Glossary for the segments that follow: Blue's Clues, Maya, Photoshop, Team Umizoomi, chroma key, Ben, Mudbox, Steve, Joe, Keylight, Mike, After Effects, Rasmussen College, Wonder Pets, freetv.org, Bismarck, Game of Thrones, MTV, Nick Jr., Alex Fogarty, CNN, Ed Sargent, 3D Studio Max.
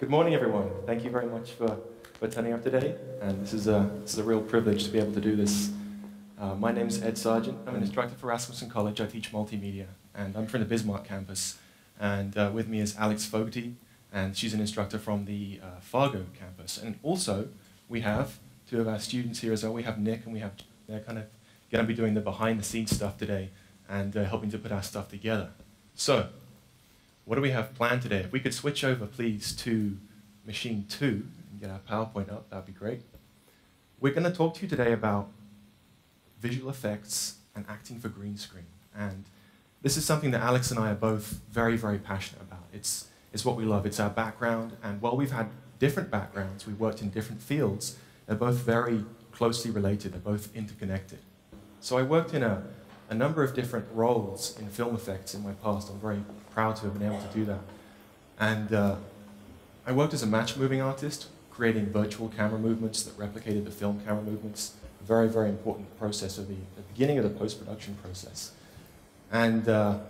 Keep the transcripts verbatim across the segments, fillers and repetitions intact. Good morning, everyone. Thank you very much for, for turning up today. And this is, a, this is a real privilege to be able to do this. Uh, my name is Ed Sargent. I'm an instructor for Rasmussen College. I teach multimedia. And I'm from the Bismarck campus. And uh, with me is Alex Fogarty. And she's an instructor from the uh, Fargo campus. And also, we have two of our students here as well. We have Nick and we have Joe. They're kind of going to be doing the behind-the-scenes stuff today and uh, helping to put our stuff together. So, what do we have planned today? If we could switch over, please, to machine two and get our PowerPoint up, that'd be great. We're going to talk to you today about visual effects and acting for green screen. And this is something that Alex and I are both very, very passionate about. It's, it's what we love. It's our background. And while we've had different backgrounds, we've worked in different fields, they're both very closely related. They're both interconnected. So I worked in a, a number of different roles in film effects in my past. I'm very proud to have been able to do that. And uh, I worked as a match-moving artist, creating virtual camera movements that replicated the film camera movements. A very, very important process of the, the beginning of the post-production process. And uh,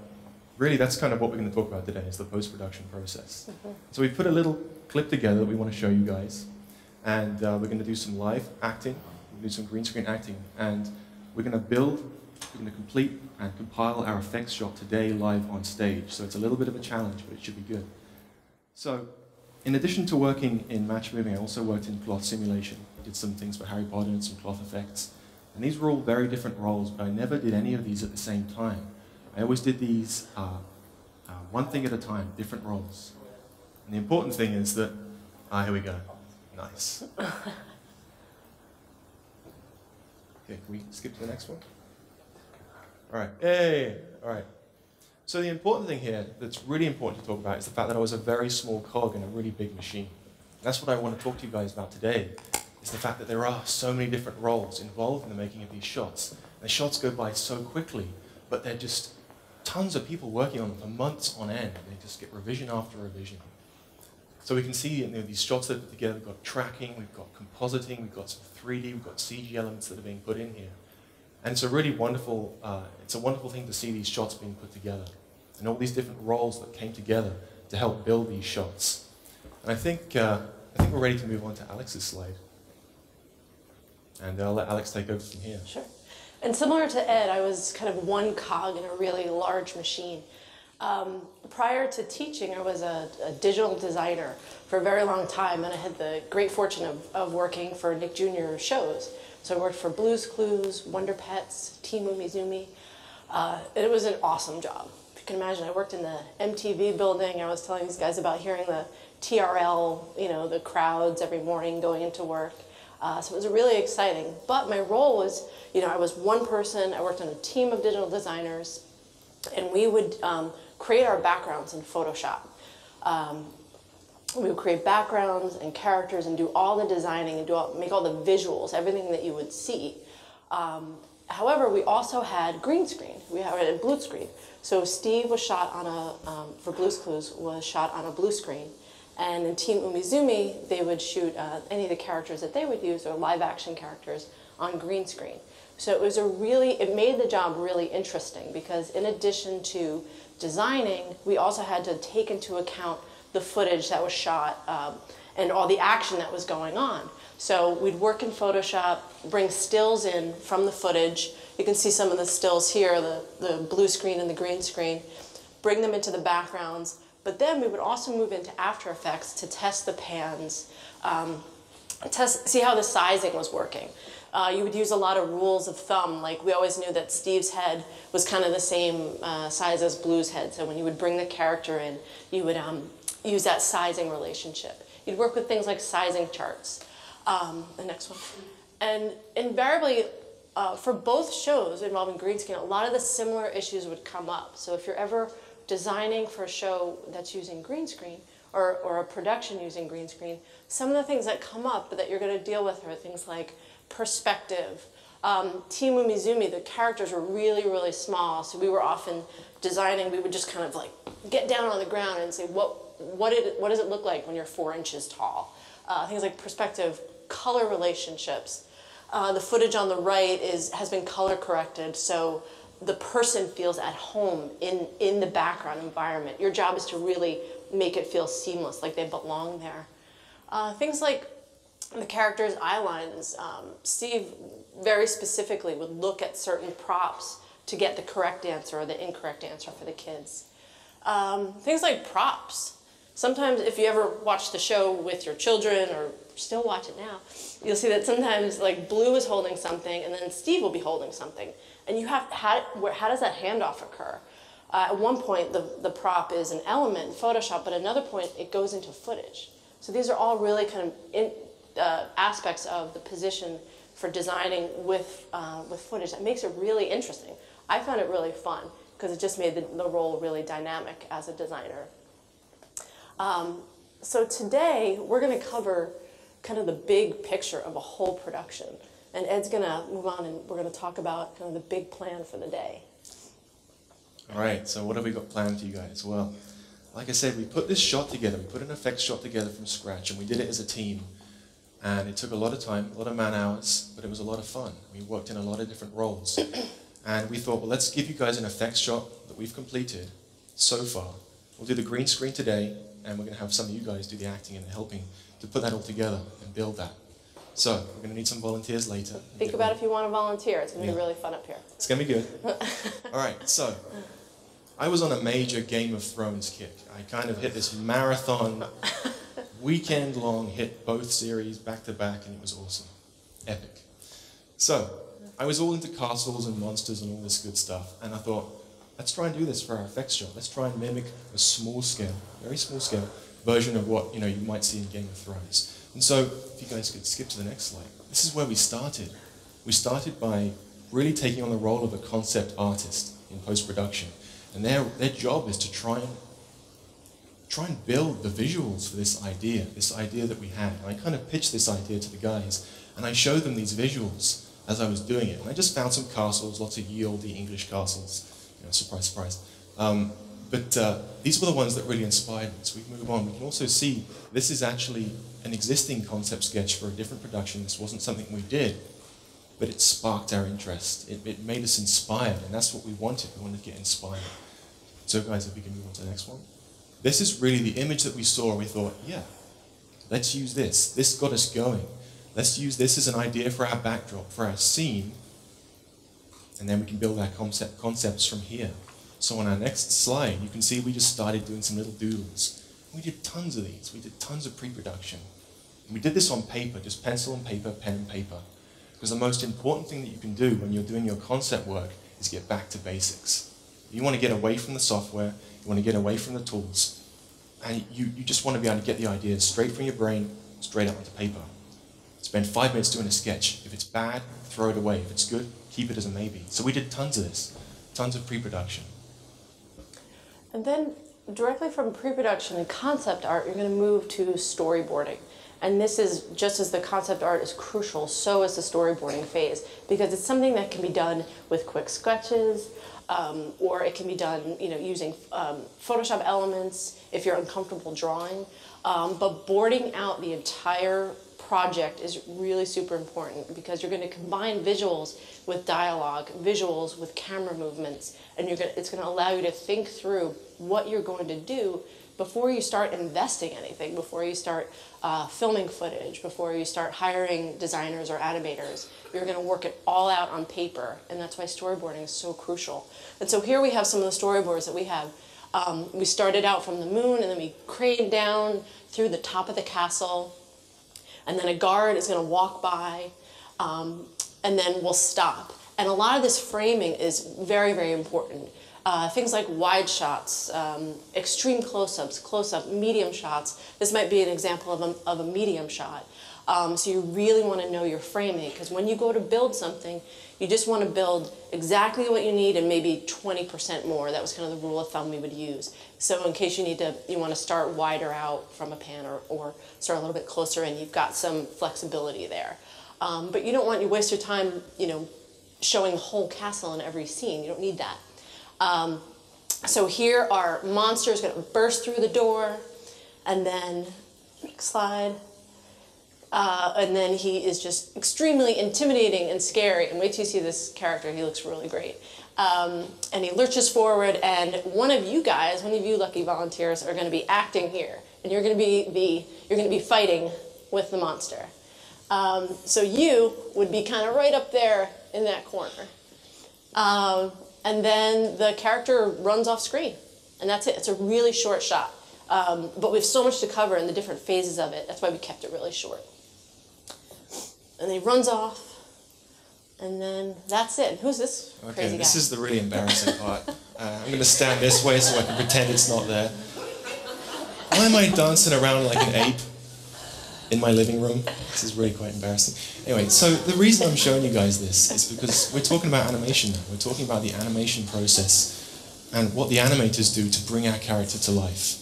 really, that's kind of what we're going to talk about today, is the post-production process. Mm-hmm. So we put a little clip together that we want to show you guys. And uh, we're going to do some live acting, we'll do some green screen acting. And we're going to build We're going to complete and compile our effects shot today live on stage. So it's a little bit of a challenge, but it should be good. So in addition to working in match moving, I also worked in cloth simulation. I did some things for Harry Potter and some cloth effects. And these were all very different roles, but I never did any of these at the same time. I always did these uh, uh, one thing at a time, different roles. And the important thing is that, ah, here we go. Nice. Okay, can we skip to the next one? All right. Hey. All right. So the important thing here that's really important to talk about is the fact that I was a very small cog in a really big machine. That's what I want to talk to you guys about today, is the fact that there are so many different roles involved in the making of these shots. And the shots go by so quickly, but they're just tons of people working on them for months on end. They just get revision after revision. So we can see, you know, these shots that are put together, we've got tracking, we've got compositing, we've got some three D, we've got C G elements that are being put in here. And it's a really wonderful, uh, it's a wonderful thing to see these shots being put together and all these different roles that came together to help build these shots. And I think, uh, I think we're ready to move on to Alex's slide. And I'll let Alex take over from here. Sure. And similar to Ed, I was kind of one cog in a really large machine. Um, prior to teaching, I was a, a digital designer for a very long time, and I had the great fortune of, of working for Nick Junior shows. So I worked for Blue's Clues, Wonder Pets, Team Umizoomi. Uh, it was an awesome job. If you can imagine, I worked in the M T V building. I was telling these guys about hearing the T R L, you know, the crowds every morning going into work. Uh, so it was really exciting. But my role was, you know, I was one person. I worked on a team of digital designers, and we would um, create our backgrounds in Photoshop. Um, We would create backgrounds and characters and do all the designing and do all, make all the visuals, everything that you would see. Um, however, we also had green screen. We had a blue screen. So Steve was shot on a, um, for Blue's Clues, was shot on a blue screen. And in Team Umizoomi, they would shoot uh, any of the characters that they would use, or live action characters, on green screen. So it was a really, it made the job really interesting because in addition to designing, we also had to take into account the footage that was shot um, and all the action that was going on. So we'd work in Photoshop, bring stills in from the footage. You can see some of the stills here, the, the blue screen and the green screen. Bring them into the backgrounds. But then we would also move into After Effects to test the pans, um, test, see how the sizing was working. Uh, you would use a lot of rules of thumb, like we always knew that Steve's head was kind of the same uh, size as Blue's head. So when you would bring the character in, you would um, use that sizing relationship. You'd work with things like sizing charts. Um, the next one. And invariably, uh, for both shows involving green screen, a lot of the similar issues would come up. So if you're ever designing for a show that's using green screen, or, or a production using green screen, some of the things that come up that you're going to deal with are things like perspective. Um, Team Umizoomi, the characters were really, really small, so we were often designing, we would just kind of like get down on the ground and say, what, what, it, what does it look like when you're four inches tall? Uh, things like perspective, color relationships. Uh, the footage on the right is, has been color corrected, so the person feels at home in, in the background environment. Your job is to really make it feel seamless, like they belong there. Uh, things like the characters' eye lines. Um, Steve very specifically would look at certain props to get the correct answer or the incorrect answer for the kids. Um, things like props. Sometimes if you ever watch the show with your children or still watch it now, you'll see that sometimes like Blue is holding something and then Steve will be holding something. And you have, how, how does that handoff occur? Uh, at one point, the, the prop is an element in Photoshop, but at another point, it goes into footage. So these are all really kind of in, uh, aspects of the position for designing with, uh, with footage that makes it really interesting. I found it really fun because it just made the, the role really dynamic as a designer. Um, so today, we're going to cover kind of the big picture of a whole production. And Ed's going to move on and we're going to talk about kind of the big plan for the day. All right, so what have we got planned for you guys? Well, like I said, we put this shot together. We put an effects shot together from scratch, and we did it as a team. And it took a lot of time, a lot of man hours, but it was a lot of fun. We worked in a lot of different roles. And we thought, well, let's give you guys an effects shot that we've completed so far. We'll do the green screen today, and we're going to have some of you guys do the acting and the helping to put that all together and build that. So we're going to need some volunteers later. Think about if you want to volunteer. It's going to yeah. be really fun up here. It's going to be good. All right, so I was on a major Game of Thrones kick. I kind of hit this marathon, weekend-long hit, both series back-to-back, and it was awesome. Epic. So I was all into castles and monsters and all this good stuff, and I thought, let's try and do this for our effects job. Let's try and mimic a small-scale, very small-scale version of what you know you might see in Game of Thrones. And so, if you guys could skip to the next slide, this is where we started. We started by really taking on the role of a concept artist in post-production. And their, their job is to try and, try and build the visuals for this idea, this idea that we had. And I kind of pitched this idea to the guys, and I showed them these visuals as I was doing it. And I just found some castles, lots of ye olde English castles. You know, surprise, surprise. Um, but uh, these were the ones that really inspired me. So we move on. We can also see this is actually an existing concept sketch for a different production. This wasn't something we did, but it sparked our interest. It, it made us inspired, and that's what we wanted. We wanted to get inspired. So guys, if we can move on to the next one. This is really the image that we saw. We thought, yeah, let's use this. This got us going. Let's use this as an idea for our backdrop, for our scene, and then we can build our concept concepts from here. So on our next slide, you can see we just started doing some little doodles. We did tons of these. We did tons of pre-production. We did this on paper, just pencil and paper, pen and paper. Because the most important thing that you can do when you're doing your concept work is get back to basics. You want to get away from the software, you want to get away from the tools, and you, you just want to be able to get the ideas straight from your brain, straight up onto paper. Spend five minutes doing a sketch. If it's bad, throw it away. If it's good, keep it as a maybe. So we did tons of this, tons of pre-production. And then directly from pre-production and concept art, you're going to move to storyboarding. And this is, just as the concept art is crucial, so is the storyboarding phase, because it's something that can be done with quick sketches, um, or it can be done you know, using um, Photoshop elements if you're uncomfortable drawing. Um, but boarding out the entire project is really super important, because you're going to combine visuals with dialogue, visuals with camera movements, and you're going to, it's going to allow you to think through what you're going to do before you start investing anything, before you start uh, filming footage, before you start hiring designers or animators. You're going to work it all out on paper, and that's why storyboarding is so crucial. And so here we have some of the storyboards that we have. Um, we started out from the moon, and then we craned down through the top of the castle, and then a guard is going to walk by, um, and then we'll stop. And a lot of this framing is very, very important. Uh, things like wide shots, um, extreme close-ups, close-up, medium shots. This might be an example of a, of a medium shot. Um, so you really want to know your framing, because when you go to build something, you just want to build exactly what you need and maybe twenty percent more. That was kind of the rule of thumb we would use. So in case you need to, you want to start wider out from a pan, or, or start a little bit closer in, you've got some flexibility there. Um, but you don't want you waste your time, you know, showing the whole castle in every scene. You don't need that. Um, so here our monster is going to burst through the door, and then next slide. Uh, and then he is just extremely intimidating and scary. And wait till you see this character. He looks really great. Um, and he lurches forward, and one of you guys, one of you lucky volunteers, are going to be acting here, and you're going to be the you're going to be fighting with the monster. Um, so you would be kind of right up there in that corner. Um, and then the character runs off screen, and that's it. It's a really short shot. Um, but we have so much to cover in the different phases of it. That's why we kept it really short. And he runs off, and then that's it. Who's this okay, crazy guy? This is the really embarrassing part. Uh, I'm going to stand this way so I can pretend it's not there. Why am I dancing around like an ape in my living room? This is really quite embarrassing. Anyway, so the reason I'm showing you guys this is because we're talking about animation now. We're talking about the animation process and what the animators do to bring our character to life.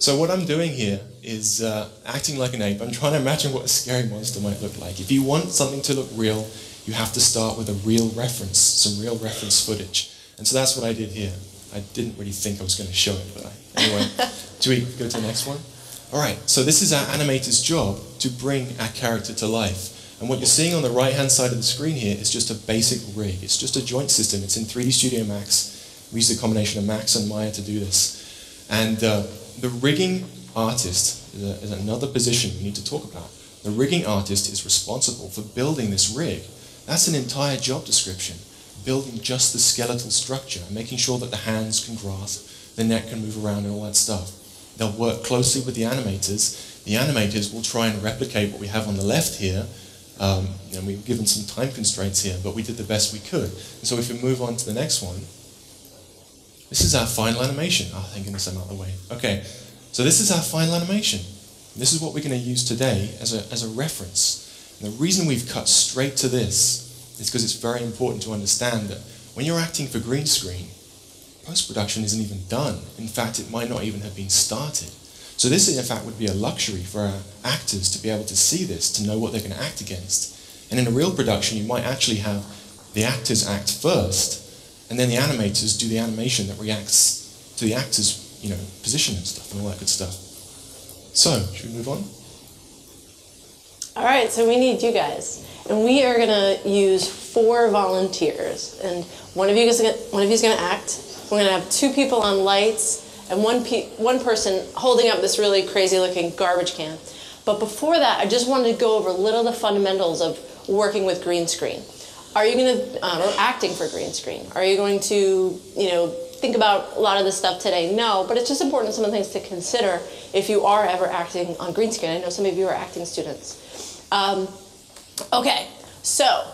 So what I'm doing here is uh, acting like an ape. I'm trying to imagine what a scary monster might look like. If you want something to look real, you have to start with a real reference, some real reference footage. And so that's what I did here. I didn't really think I was going to show it, but I, anyway. Should we go to the next one? All right, so this is our animator's job to bring our character to life. And what you're seeing on the right-hand side of the screen here is just a basic rig. It's just a joint system. It's in three D Studio Max. We used a combination of Max and Maya to do this. And uh, the rigging artist is, a, is another position we need to talk about. The rigging artist is responsible for building this rig. That's an entire job description, building just the skeletal structure, making sure that the hands can grasp, the neck can move around, and all that stuff. They'll work closely with the animators. The animators will try and replicate what we have on the left here. Um, and we've given some time constraints here, but we did the best we could. And so if we move on to the next one, this is our final animation. Oh, thank goodness I'm out of the way. Okay, so this is our final animation. This is what we're going to use today as a, as a reference. And the reason we've cut straight to this is because it's very important to understand that when you're acting for green screen, post-production isn't even done. In fact, it might not even have been started. So this, in fact, would be a luxury for our actors to be able to see this, to know what they're going to act against. And in a real production, you might actually have the actors act first, and then the animators do the animation that reacts to the actor's, you know, position and stuff and all that good stuff. So, should we move on? All right, so we need you guys. And we are going to use four volunteers. And one of you is going to act. We're going to have two people on lights and one, pe one person holding up this really crazy-looking garbage can. But before that, I just wanted to go over a little of the fundamentals of working with green screen. Are you going to, um, or acting for green screen, are you going to, you know, think about a lot of this stuff today? No, but it's just important some of the things to consider if you are ever acting on green screen. I know some of you are acting students. Um, okay, so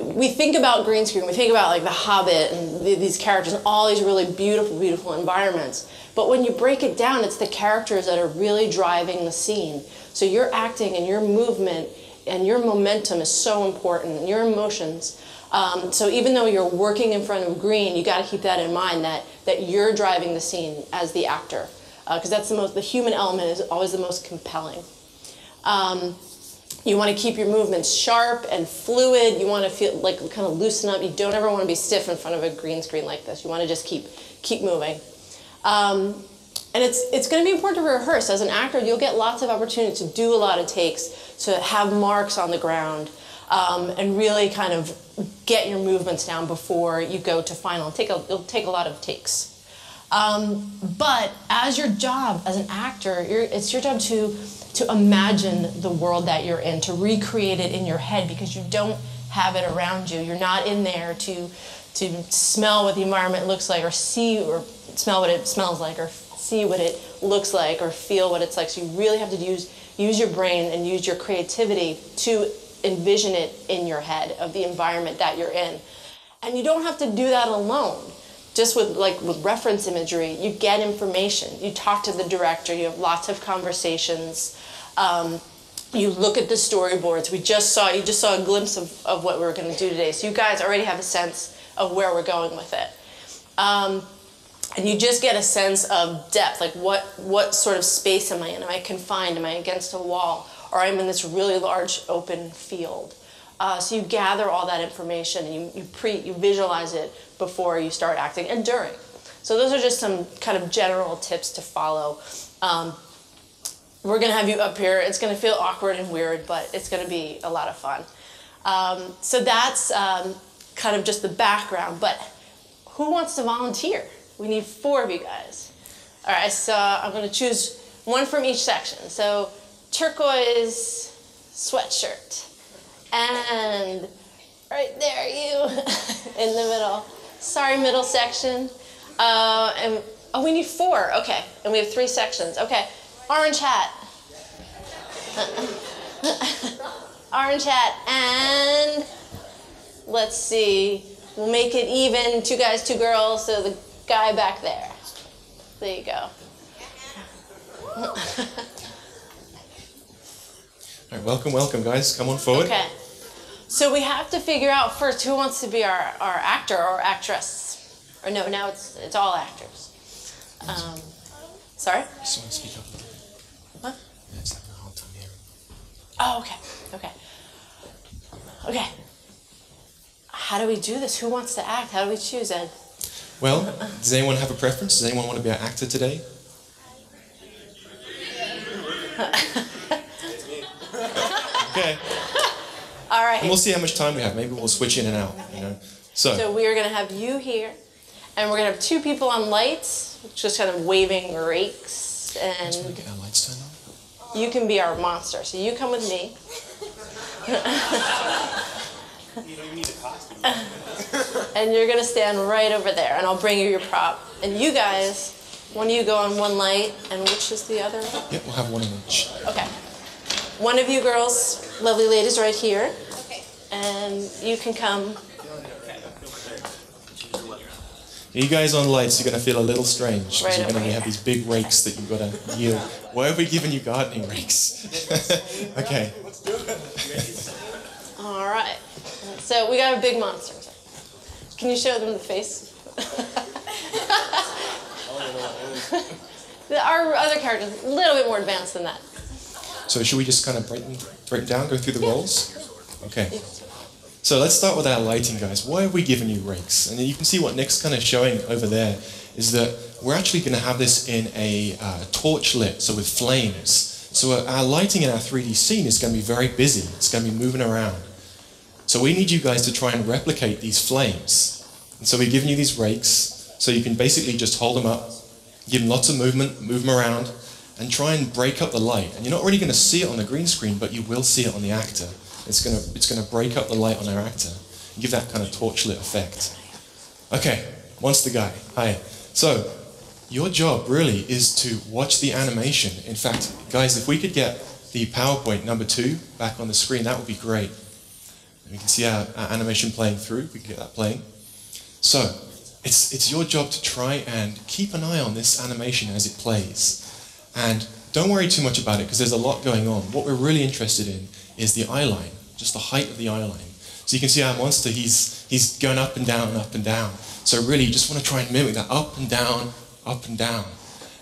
we think about green screen, we think about like The Hobbit and the, these characters and all these really beautiful, beautiful environments. But when you break it down, it's the characters that are really driving the scene. So your acting and your movement and your momentum is so important, and your emotions. Um, so even though you're working in front of green, you got to keep that in mind, that, that you're driving the scene as the actor. Because uh, that's the most, the human element is always the most compelling. Um, you want to keep your movements sharp and fluid. You want to feel like kind of loosen up. You don't ever want to be stiff in front of a green screen like this. You want to just keep, keep moving. Um, And it's, it's going to be important to rehearse. As an actor, you'll get lots of opportunity to do a lot of takes, to have marks on the ground, um, and really kind of get your movements down before you go to final. Take a, it'll take a lot of takes. Um, but as your job, as an actor, you're, it's your job to, to imagine the world that you're in, to recreate it in your head, because you don't have it around you. You're not in there to, to smell what the environment looks like, or see or smell what it smells like, or see what it looks like, or feel what it's like. So you really have to use, use your brain and use your creativity to envision it in your head of the environment that you're in. And you don't have to do that alone. Just with, like, with reference imagery, you get information. You talk to the director, you have lots of conversations. Um, You look at the storyboards. We just saw, you just saw a glimpse of, of what we were going to do today. So you guys already have a sense of where we're going with it. Um, and you just get a sense of depth, like what, what sort of space am I in? Am I confined? Am I against a wall? Or I'm in this really large open field. Uh, so you gather all that information and you, you, pre, you visualize it before you start acting and during. So those are just some kind of general tips to follow. Um, We're going to have you up here. It's going to feel awkward and weird, but it's going to be a lot of fun. Um, so that's um, kind of just the background, but who wants to volunteer? We need four of you guys. All right, so I'm going to choose one from each section. So turquoise sweatshirt, and right there you in the middle. Sorry, middle section. Uh, and oh, we need four. Okay, and we have three sections. Okay. Orange hat. Orange hat, and let's see. We'll make it even, two guys, two girls, so the guy back there. There you go. All right, welcome, welcome, guys. Come on forward. Okay. So we have to figure out first who wants to be our, our actor or actress. Or no, now it's, it's all actors. Um, sorry? Someone speak up. What? It's having a hard time hearing. Oh, okay, okay. Okay. How do we do this? Who wants to act? How do we choose, Ed? Well, does anyone have a preference? Does anyone want to be an actor today? Okay. All right. And we'll see how much time we have. Maybe we'll switch in and out, you know. So, so we are going to have you here, and we're going to have two people on lights, just kind of waving rakes. And we get our lights turned on. You can be our monster, so you come with me. You don't need a costume. And you're gonna stand right over there, and I'll bring you your prop. And you guys, one of you go on one light, and which is the other? Yeah, we'll have one of each. Okay. One of you girls, lovely ladies, right here. Okay. And you can come. You guys on lights, you're gonna feel a little strange because right you're gonna have these big rakes that you've gotta yield. Why have we given you gardening rakes? Okay. All right. So we got a big monster. Can you show them the face? Our other characters a little bit more advanced than that. So should we just kind of break break down, go through the roles? Okay. So let's start with our lighting, guys. Why have we given you rakes? And you can see what Nick's kind of showing over there is that we're actually going to have this in a uh, torch lit, so with flames. So our lighting in our three D scene is going to be very busy. It's going to be moving around. So we need you guys to try and replicate these flames. And so we've given you these rakes, so you can basically just hold them up, give them lots of movement, move them around, and try and break up the light. And you're not really going to see it on the green screen, but you will see it on the actor. It's gonna, it's gonna break up the light on our actor and give that kind of torchlit effect. Okay, once the guy, hi. So, your job really is to watch the animation. In fact, guys, if we could get the PowerPoint number two back on the screen, that would be great. And we can see our, our animation playing through, we can get that playing. So, it's, it's your job to try and keep an eye on this animation as it plays. And don't worry too much about it, because there's a lot going on. What we're really interested in is the eye line, just the height of the eye line. So you can see our monster, he's, he's going up and down and up and down. So really, you just want to try and mimic that up and down, up and down.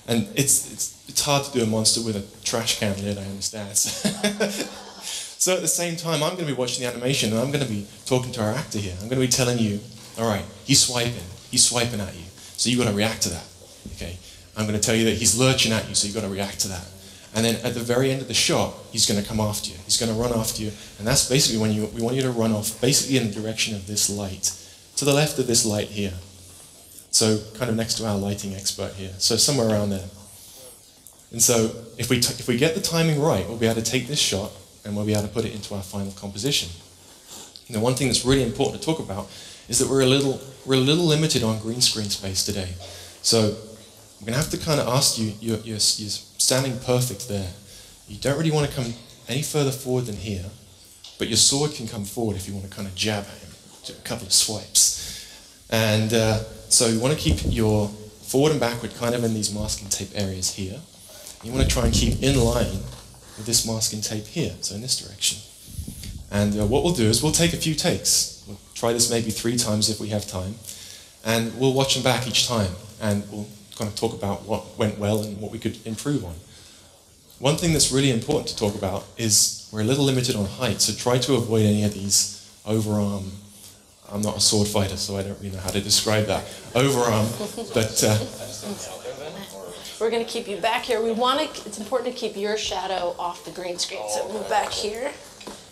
And it's, it's, it's hard to do a monster with a trash can lid, I understand. So at the same time, I'm going to be watching the animation, and I'm going to be talking to our actor here. I'm going to be telling you, all right, he's swiping, he's swiping at you. So you've got to react to that, okay? I'm going to tell you that he's lurching at you, so you've got to react to that. And then at the very end of the shot, he's going to come after you. He's going to run after you. And that's basically when you, we want you to run off, basically in the direction of this light, to the left of this light here. So kind of next to our lighting expert here. So somewhere around there. And so if we, t if we get the timing right, we'll be able to take this shot, and we'll be able to put it into our final composition. And the one thing that's really important to talk about is that we're a little, we're a little limited on green screen space today. So we're going to have to kind of ask you, you're, you're, you're standing perfect there. You don't really want to come any further forward than here, but your sword can come forward if you want to kind of jab at him, do a couple of swipes. And uh, so you want to keep your forward and backward kind of in these masking tape areas here. You want to try and keep in line with this masking tape here, so in this direction. And uh, what we'll do is we'll take a few takes. We'll try this maybe three times if we have time, and we'll watch them back each time, and we'll kind of talk about what went well and what we could improve on. One thing that's really important to talk about is we're a little limited on height, so try to avoid any of these overarm. I'm not a sword fighter, so I don't really know how to describe that. Overarm, but... Uh, we're going to keep you back here. We want to, it's important to keep your shadow off the green screen, so move back here.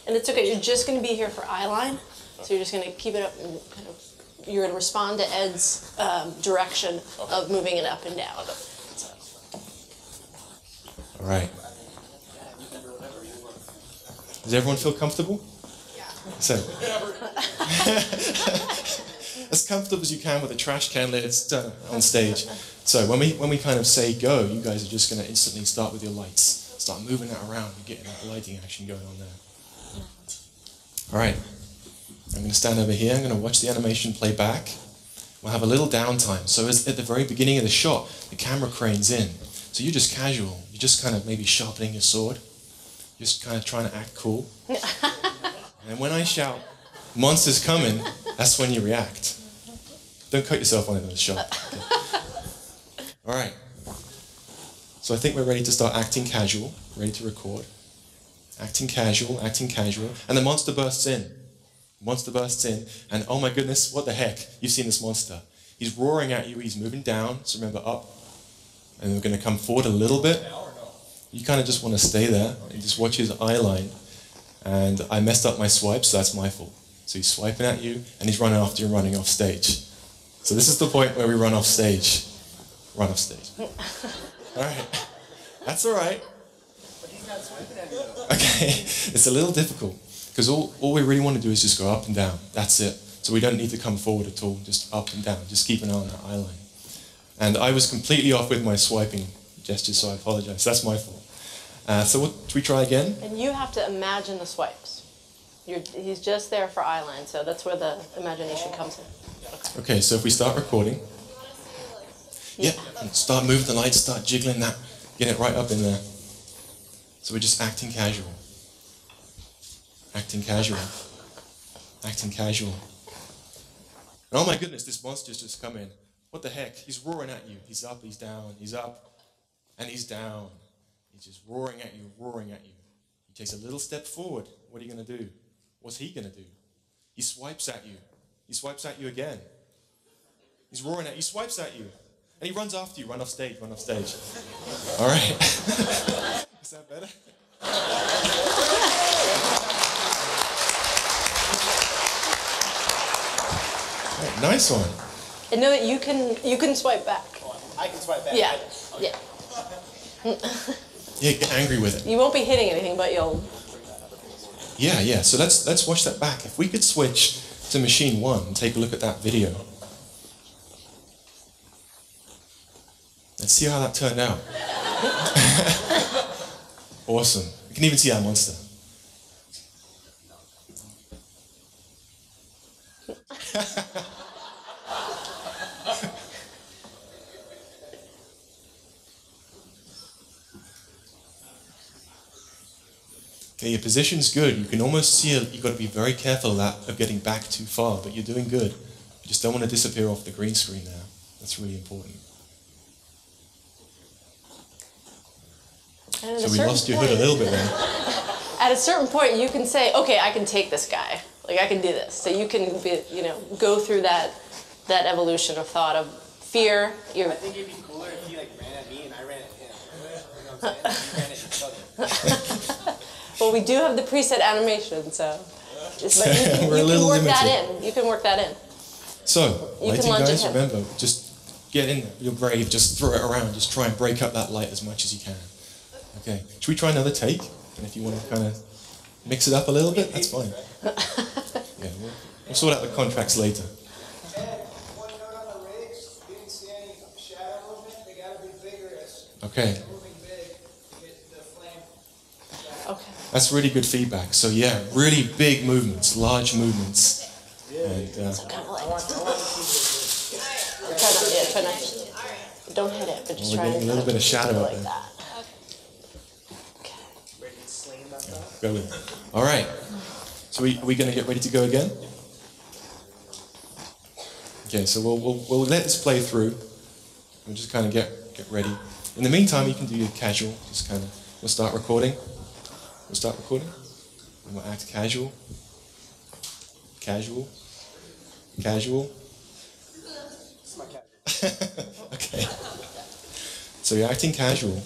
And it's okay, you're just going to be here for eye line, so you're just going to keep it up and kind of, you're going to respond to Ed's um, direction of moving it up and down. All right. Does everyone feel comfortable? Yeah. So, as comfortable as you can with a trash can lid uh, on stage. So when we when we kind of say go, you guys are just going to instantly start with your lights, start moving that around, and getting that lighting action going on there. All right. I'm going to stand over here. I'm going to watch the animation play back. We'll have a little downtime. So as at the very beginning of the shot, the camera cranes in. So you're just casual. You're just kind of maybe sharpening your sword. Just kind of trying to act cool. And when I shout, "Monster's coming," that's when you react. Don't cut yourself on another shot. Okay. All right. So I think we're ready to start acting casual. Ready to record. Acting casual, acting casual. And the monster bursts in. Monster bursts in, and oh my goodness, what the heck, you've seen this monster. He's roaring at you, he's moving down, so remember up, and we're going to come forward a little bit. You kind of just want to stay there, and just watch his eye line. And I messed up my swipe, so that's my fault. So he's swiping at you, and he's running after you, running off stage. So this is the point where we run off stage. Run off stage. All right. That's all right. But he's not swiping at you. Okay, it's a little difficult. Because all, all we really want to do is just go up and down. That's it. So we don't need to come forward at all, just up and down. Just keep an eye on that eye line. And I was completely off with my swiping gestures, so I apologize. That's my fault. Uh, so what, should we try again? And you have to imagine the swipes. You're, he's just there for eye line, so that's where the imagination comes in. Okay, okay, so if we start recording. Yeah, and start moving the lights, start jiggling that. Get it right up in there. So we're just acting casual. Acting casual, acting casual. And oh my goodness, this monster's just come in. What the heck? He's roaring at you. He's up, he's down, he's up, and he's down. He's just roaring at you, roaring at you. He takes a little step forward. What are you going to do? What's he going to do? He swipes at you. He swipes at you again. He's roaring at you, swipes at you. And he runs after you. Run off stage, run off stage. All right. Is that better? Right, nice one. And know that you can you can swipe back. I can swipe back. Yeah, okay. Yeah. Yeah, get angry with it. You won't be hitting anything, but you'll. Yeah, yeah. So let's let's watch that back. If we could switch to machine one and take a look at that video. Let's see how that turned out. Awesome. We can even see our monster. Okay, your position's good. You can almost see it. You've got to be very careful of that, of getting back too far, but you're doing good. You just don't want to disappear off the green screen now. That's really important. So we lost your hood a little bit there. At a certain point, you can say, okay, I can take this guy. Like, I can do this. So you can be, you know, go through that that evolution of thought of fear. You're... I think it'd be cooler if he, like, ran at me and I ran at him. You know what I'm saying? We ran at each other. Well, we do have the preset animation, so just like, you can, We're you a little can work limited. that in. You can work that in. So, you lighting guys, remember, just get in your brave, just throw it around, just try and break up that light as much as you can. Okay, should we try another take? And if you want to kind of mix it up a little bit, that's fine. Yeah, we'll, we'll sort out the contracts later. Okay. Okay. That's really good feedback. So yeah, really big movements, large movements. And, uh, so kind of like, try not, yeah, try not, don't hit it, but just well, try to a little bit of shadow up like there. That. Okay. Okay. Go with. All right. So we, are we going to get ready to go again? Okay, so we'll, we'll, we'll let this play through. We'll just kind of get, get ready. In the meantime, you can do your casual. Just kind of, we'll start recording. We'll start recording. And we'll act casual. Casual. Casual. It's my casual. Okay. So you're acting casual.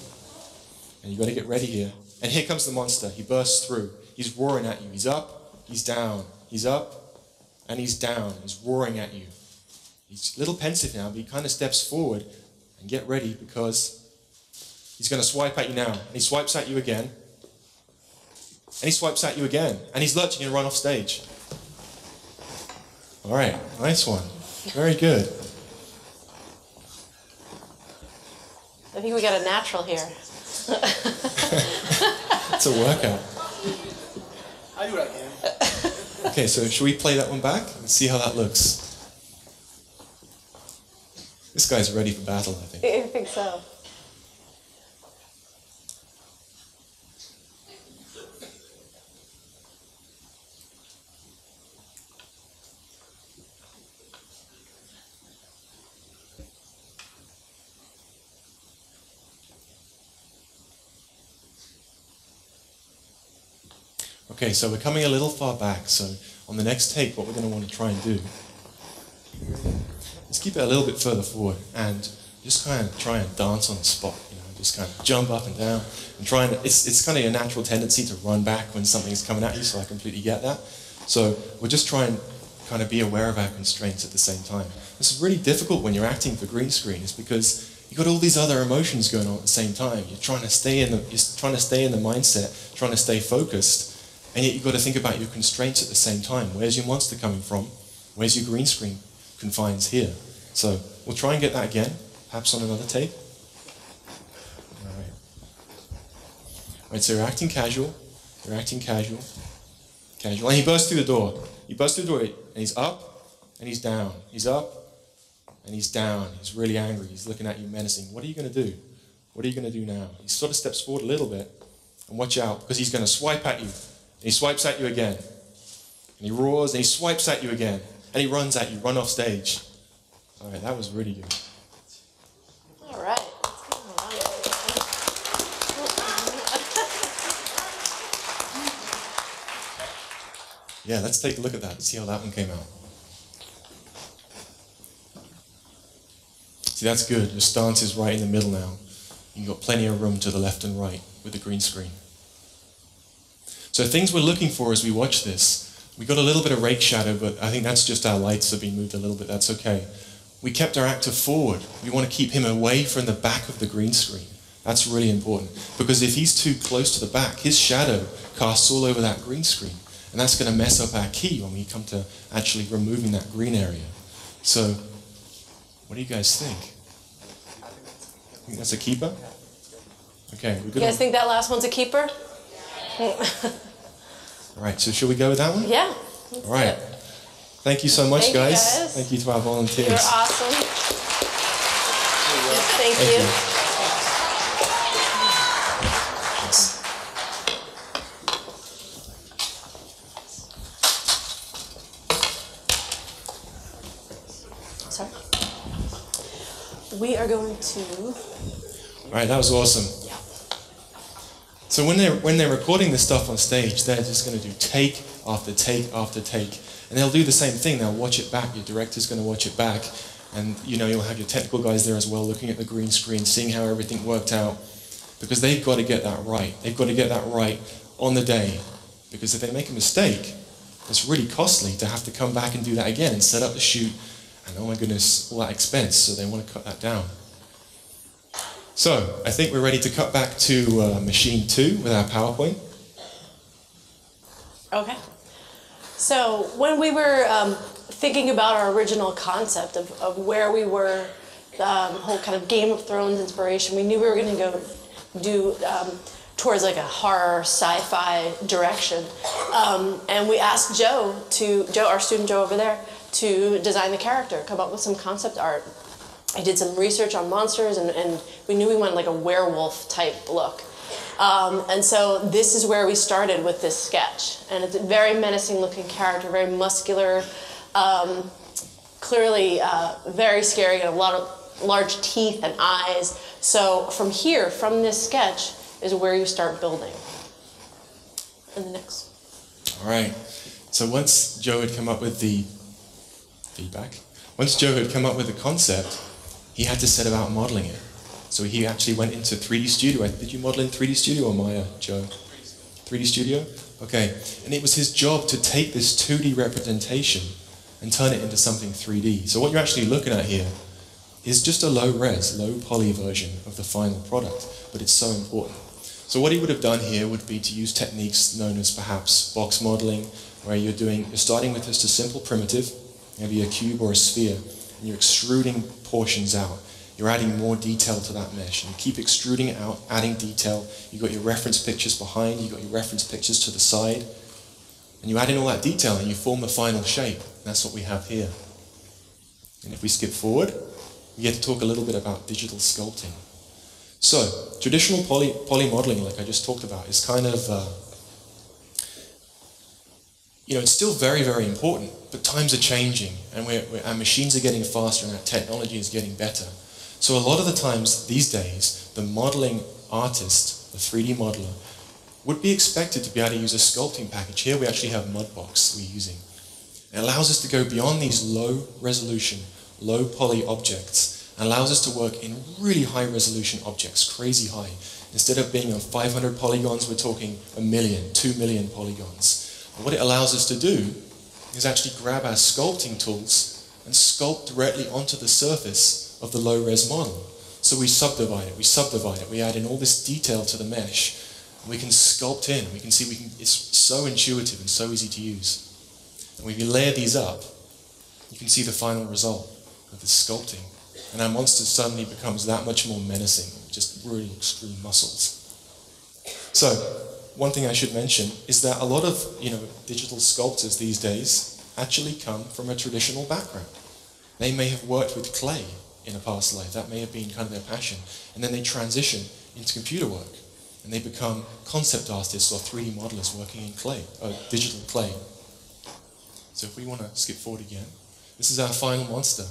And you've got to get ready here. And here comes the monster. He bursts through. He's roaring at you. He's up, he's down. He's up, and he's down. He's roaring at you. He's a little pensive now, but he kind of steps forward. And get ready, because he's going to swipe at you now. And he swipes at you again. And he swipes at you again. And he's lurching and run off stage. All right, nice one. Very good. I think we got a natural here. It's a workout. I do what I can. Okay, so should we play that one back and see how that looks? This guy's ready for battle, I think. I think so. Okay, so we're coming a little far back, so on the next take, what we're going to want to try and do is keep it a little bit further forward and just kind of try and dance on the spot, you know, just kind of jump up and down and try and, it's, it's kind of your natural tendency to run back when something's coming at you, so I completely get that. So we'll just try and kind of be aware of our constraints at the same time. This is really difficult when you're acting for green screen, is because you've got all these other emotions going on at the same time. You're trying to stay in the, you're trying to stay in the mindset, trying to stay focused. And yet you've got to think about your constraints at the same time. Where's your monster coming from? Where's your green screen confines here? So we'll try and get that again, perhaps on another tape. All right. All right, so you're acting casual. You're acting casual. Casual. And he bursts through the door. He bursts through the door, and he's up, and he's down. He's up, and he's down. He's really angry. He's looking at you menacing. What are you going to do? What are you going to do now? He sort of steps forward a little bit, and watch out, because he's going to swipe at you. And he swipes at you again. And he roars, and he swipes at you again. And he runs at you, run off stage. All right, that was really good. All right. Yeah, let's take a look at that and see how that one came out. See, that's good. Your stance is right in the middle now. You've got plenty of room to the left and right with the green screen. So things we're looking for as we watch this, we got a little bit of rake shadow, but I think that's just our lights have been moved a little bit, that's okay. We kept our actor forward. We want to keep him away from the back of the green screen. That's really important, because if he's too close to the back, his shadow casts all over that green screen, and that's going to mess up our key when we come to actually removing that green area. So, what do you guys think? I think that's a keeper? Okay, we're good. You guys think that last one's a keeper? All right, so shall we go with that one? Yeah. All right. It. Thank you so much, Thank guys. You guys. Thank you to our volunteers. You're awesome. You're Thank, Thank you. you. Yes. Sorry. We are going to... All right, that was awesome. So when they're, when they're recording this stuff on stage, they're just going to do take after take after take. And they'll do the same thing. They'll watch it back. Your director's going to watch it back. And you know, you'll have your technical guys there as well, looking at the green screen, seeing how everything worked out. Because they've got to get that right. They've got to get that right on the day. Because if they make a mistake, it's really costly to have to come back and do that again and set up the shoot. And oh my goodness, all that expense. So they want to cut that down. So, I think we're ready to cut back to uh, machine two with our PowerPoint. Okay. So, when we were um, thinking about our original concept of, of where we were, the um, whole kind of Game of Thrones inspiration, we knew we were going to go do um, towards like a horror, sci-fi direction. Um, and we asked Joe, to, Joe, our student Joe over there, to design the character, come up with some concept art. I did some research on monsters, and, and we knew we wanted like a werewolf type look. Um, and so this is where we started with this sketch. And it's a very menacing looking character, very muscular, um, clearly uh, very scary, and a lot of large teeth and eyes. So from here, from this sketch, is where you start building. And the next. All right. So once Joe had come up with the feedback, once Joe had come up with the concept, he had to set about modeling it. So he actually went into three D Studio. Did you model in three D Studio or Maya, Joe? three D Studio? Okay. And it was his job to take this two D representation and turn it into something three D. So what you're actually looking at here is just a low-res, low-poly version of the final product, but it's so important. So what he would have done here would be to use techniques known as perhaps box modeling, where you're doing, you're starting with just a simple primitive, maybe a cube or a sphere, and you're extruding portions out. You're adding more detail to that mesh, and you keep extruding it out, adding detail. You've got your reference pictures behind, you've got your reference pictures to the side, and you add in all that detail, and you form the final shape. That's what we have here. And if we skip forward, we get to talk a little bit about digital sculpting. So, traditional poly, poly modeling, like I just talked about, is kind of, uh, you know, it's still very, very important, but times are changing, and we're, we're, our machines are getting faster, and our technology is getting better. So a lot of the times, these days, the modeling artist, the three D modeler, would be expected to be able to use a sculpting package. Here we actually have Mudbox we're using. It allows us to go beyond these low-resolution, low-poly objects, and allows us to work in really high-resolution objects, crazy high. Instead of being on five hundred polygons, we're talking a million, two million polygons. And what it allows us to do is actually grab our sculpting tools and sculpt directly onto the surface of the low-res model. So we subdivide it, we subdivide it, we add in all this detail to the mesh. And we can sculpt in, we can see, we can, it's so intuitive and so easy to use. And when you layer these up, you can see the final result of the sculpting, and our monster suddenly becomes that much more menacing, just really extreme muscles. So, one thing I should mention is that a lot of, you know, digital sculptors these days actually come from a traditional background. They may have worked with clay in a past life, that may have been kind of their passion, and then they transition into computer work, and they become concept artists or three D modelers working in clay, or digital clay. So if we want to skip forward again, this is our final monster.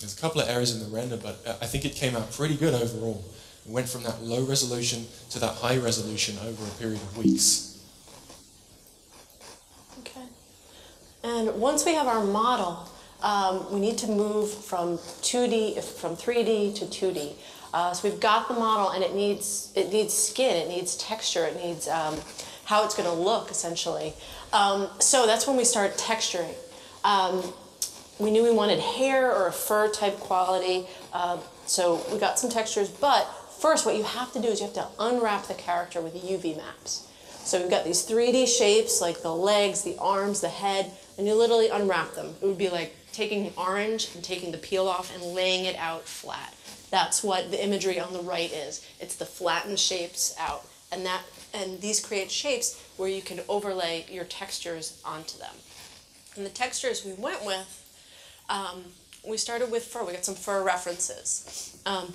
There's a couple of errors in the render, but I think it came out pretty good overall. It went from that low resolution to that high resolution over a period of weeks. Okay. And once we have our model, um, we need to move from two D, from three D to two D. Uh, so we've got the model, and it needs it needs skin, it needs texture, it needs um, how it's going to look essentially. Um, so that's when we start texturing. Um, We knew we wanted hair or a fur type quality, uh, so we got some textures, but first what you have to do is you have to unwrap the character with U V maps. So we've got these three D shapes like the legs, the arms, the head, and you literally unwrap them. It would be like taking orange and taking the peel off and laying it out flat. That's what the imagery on the right is. It's the flattened shapes out, and, that, and these create shapes where you can overlay your textures onto them. And the textures we went with, Um, we started with fur. We got some fur references. Um,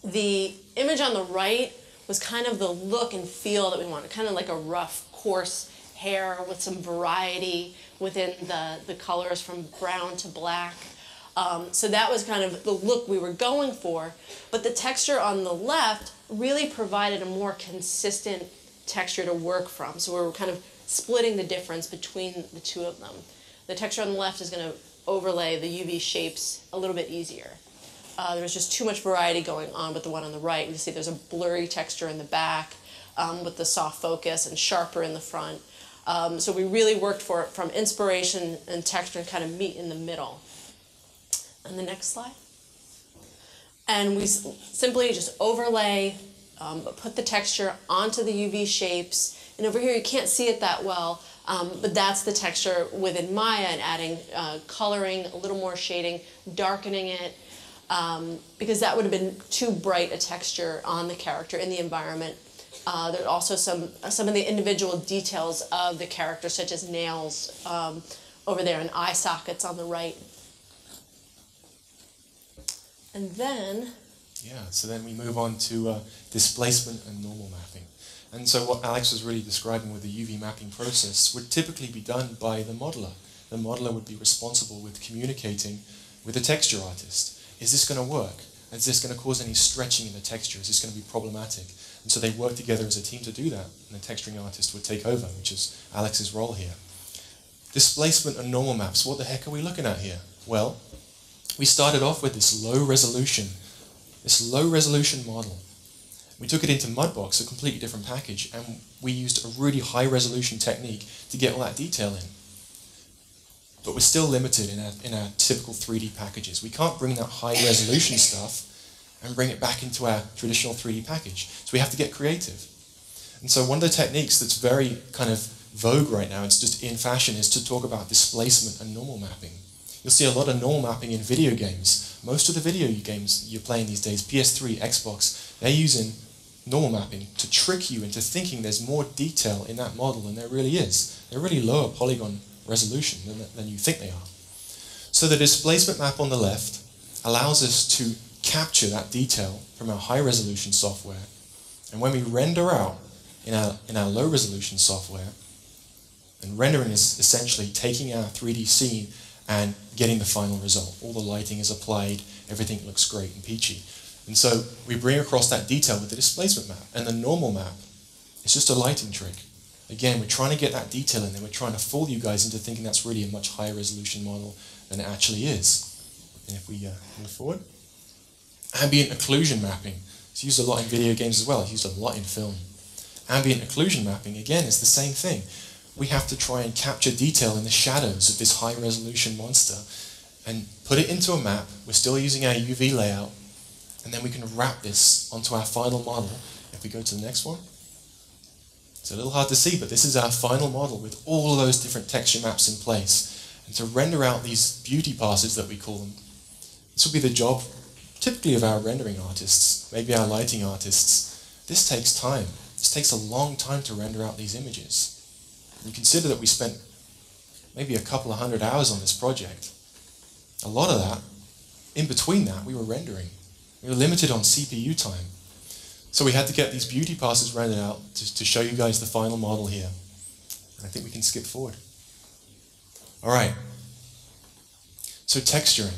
the image on the right was kind of the look and feel that we wanted, kind of like a rough, coarse hair with some variety within the, the colors from brown to black. Um, so that was kind of the look we were going for. But the texture on the left really provided a more consistent texture to work from. So we were kind of splitting the difference between the two of them. The texture on the left is going to overlay the U V shapes a little bit easier. Uh, there was just too much variety going on with the one on the right. You see there's a blurry texture in the back um, with the soft focus and sharper in the front. Um, so we really worked for it from inspiration and texture and kind of meet in the middle. And the next slide. And we simply just overlay, um, put the texture onto the U V shapes. And over here you can't see it that well, Um, but that's the texture within Maya, and adding uh, coloring, a little more shading, darkening it, um, because that would have been too bright a texture on the character in the environment. Uh, there are also some, some of the individual details of the character, such as nails um, over there and eye sockets on the right. And then... Yeah, so then we move on to uh, displacement and normal mapping. And so what Alex was really describing with the U V mapping process would typically be done by the modeler. The modeler would be responsible with communicating with the texture artist. Is this going to work? Is this going to cause any stretching in the texture? Is this going to be problematic? And so they work together as a team to do that, and the texturing artist would take over, which is Alex's role here. Displacement and normal maps, what the heck are we looking at here? Well, we started off with this low resolution, this low resolution model. We took it into Mudbox, a completely different package, and we used a really high resolution technique to get all that detail in. But we're still limited in our, in our typical three D packages. We can't bring that high resolution stuff and bring it back into our traditional three D package. So we have to get creative. And so one of the techniques that's very kind of vogue right now, it's just in fashion, is to talk about displacement and normal mapping. You'll see a lot of normal mapping in video games. Most of the video games you're playing these days, P S three, Xbox, they're using normal mapping to trick you into thinking there's more detail in that model than there really is. They're really lower polygon resolution than, than you think they are. So the displacement map on the left allows us to capture that detail from our high resolution software, and when we render out in our, in our low resolution software, and rendering is essentially taking our three D scene and getting the final result. All the lighting is applied, everything looks great and peachy. And so we bring across that detail with the displacement map, and the normal map is just a lighting trick. Again, we're trying to get that detail in there, we're trying to fool you guys into thinking that's really a much higher resolution model than it actually is. And if we uh, move forward. Ambient occlusion mapping, it's used a lot in video games as well, it's used a lot in film. Ambient occlusion mapping, again, is the same thing. We have to try and capture detail in the shadows of this high resolution monster and put it into a map. We're still using our U V layout, and then we can wrap this onto our final model. If we go to the next one. It's a little hard to see, but this is our final model with all of those different texture maps in place. And to render out these beauty passes that we call them, this will be the job typically of our rendering artists, maybe our lighting artists. This takes time. This takes a long time to render out these images. And consider that we spent maybe a couple of hundred hours on this project. A lot of that, in between that, we were rendering. We were limited on C P U time. So we had to get these beauty passes rendered out to, to show you guys the final model here. And I think we can skip forward. All right. So texturing.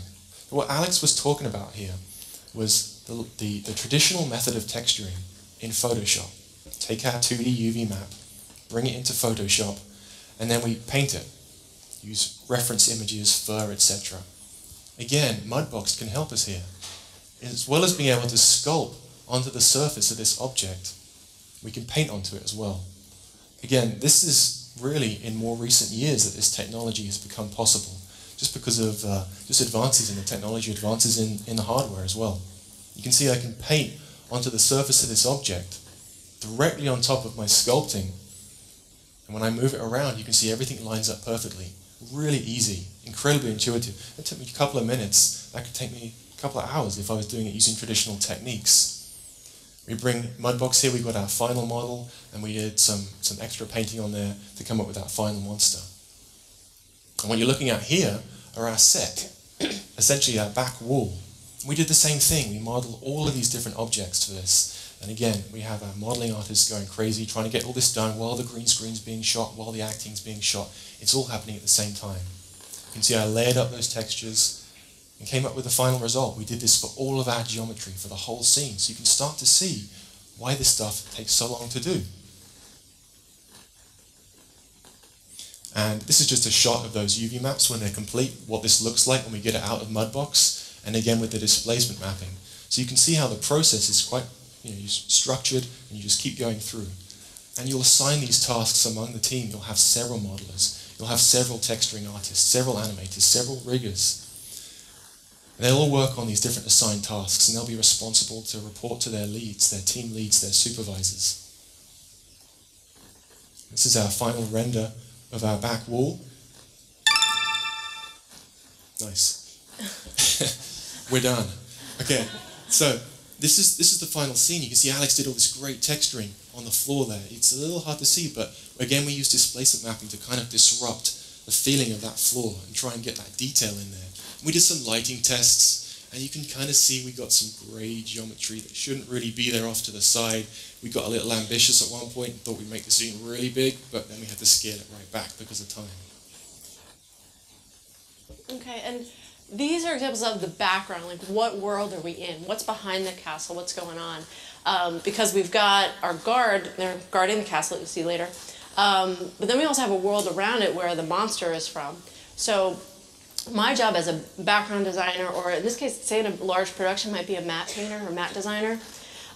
What Alex was talking about here was the, the, the traditional method of texturing in Photoshop. Take our two D U V map, bring it into Photoshop, and then we paint it. Use reference images, fur, et cetera. Again, Mudbox can help us here. As well as being able to sculpt onto the surface of this object, we can paint onto it as well. Again, this is really in more recent years that this technology has become possible, just because of uh, just advances in the technology, advances in, in the hardware as well. You can see I can paint onto the surface of this object, directly on top of my sculpting, and when I move it around, you can see everything lines up perfectly. Really easy, incredibly intuitive. It took me a couple of minutes. That could take me a couple of hours if I was doing it using traditional techniques. We bring Mudbox here, we got our final model, and we did some, some extra painting on there to come up with that final monster. And what you're looking at here are our set, essentially our back wall. We did the same thing, we modeled all of these different objects for this. And again, we have our modeling artists going crazy, trying to get all this done while the green screen's being shot, while the acting's being shot. It's all happening at the same time. You can see I layered up those textures, and came up with the final result. We did this for all of our geometry, for the whole scene, so you can start to see why this stuff takes so long to do. And this is just a shot of those U V maps when they're complete, what this looks like when we get it out of Mudbox, and again with the displacement mapping. So you can see how the process is quite you know, structured, and you just keep going through. And you'll assign these tasks among the team. You'll have several modelers, you'll have several texturing artists, several animators, several riggers. And they'll all work on these different assigned tasks, and they'll be responsible to report to their leads, their team leads, their supervisors. This is our final render of our back wall. Nice. We're done. Okay, so this is, this is the final scene. You can see Alex did all this great texturing on the floor there. It's a little hard to see, but again, we use displacement mapping to kind of disrupt the feeling of that floor and try and get that detail in there. We did some lighting tests, And you can kind of see we got some gray geometry that shouldn't really be there off to the side. We got a little ambitious at one point and thought we'd make the scene really big, but then we had to scale it right back because of time. Okay, and these are examples of the background, like what world are we in? What's behind the castle? What's going on? Um, because we've got our guard, they're guarding the castle that you'll see later. Um, but then we also have a world around it where the monster is from. So my job as a background designer, or in this case, say in a large production, might be a matte painter or matte designer,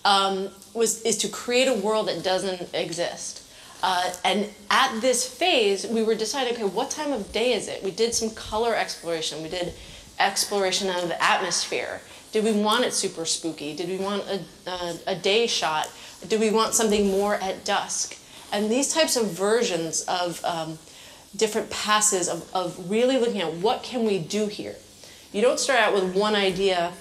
um, was, is to create a world that doesn't exist. Uh, and at this phase, we were deciding, okay, what time of day is it? We did some color exploration. We did exploration out of the atmosphere. Did we want it super spooky? Did we want a, a, a day shot? Did we want something more at dusk? And these types of versions of um, different passes of, of really looking at what can we do here. You don't start out with one idea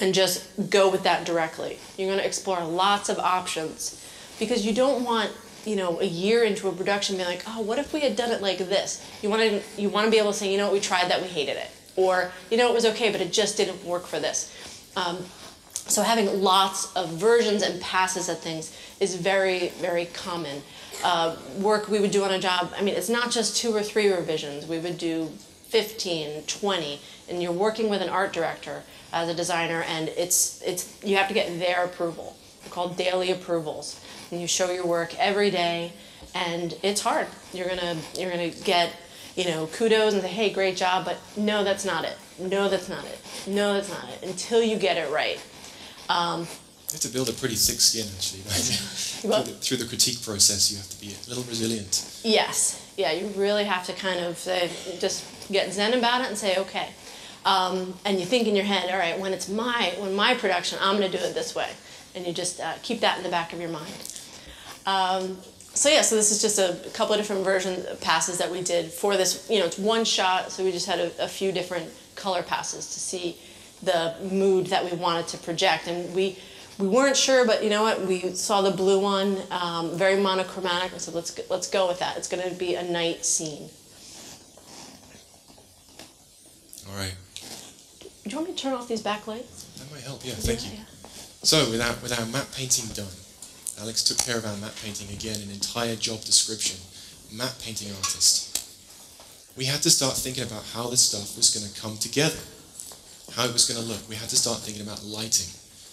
and just go with that directly. You're going to explore lots of options because you don't want, you know, a year into a production being like, oh, what if we had done it like this? You want to you want to be able to say, you know what, we tried that, we hated it. Or, you know, it was okay, but it just didn't work for this. Um, so having lots of versions and passes at things is very, very common. Uh, work we would do on a job, I mean, it's not just two or three revisions. We would do fifteen, twenty, and you're working with an art director as a designer, and it's, it's, you have to get their approval. They're called daily approvals. And you show your work every day, and it's hard. You're gonna, you're gonna get, you know, kudos and say, hey, great job, but no, that's not it. No, that's not it. No, that's not it. Until you get it right. Um, you have to build a pretty thick skin, actually. Right? through, the, through the critique process, you have to be a little resilient. Yes. Yeah, you really have to kind of uh, just get zen about it and say, okay. Um, and you think in your head, all right, when it's my, when my production, I'm going to do it this way. And you just uh, keep that in the back of your mind. Um, so yeah, so this is just a couple of different version passes that we did for this. You know, it's one shot, so we just had a, a few different color passes to see the mood that we wanted to project. And we we weren't sure, but you know what? We saw the blue one, um, very monochromatic. We said, let's go, let's go with that. It's going to be a night scene. All right. Do you want me to turn off these back lights? That might help. Yeah, thank yeah, you. Yeah. So with our, with our matte painting done, Alex took care of our matte painting, again, an entire job description, matte painting artist. We had to start thinking about how this stuff was going to come together, how it was going to look. We had to start thinking about lighting.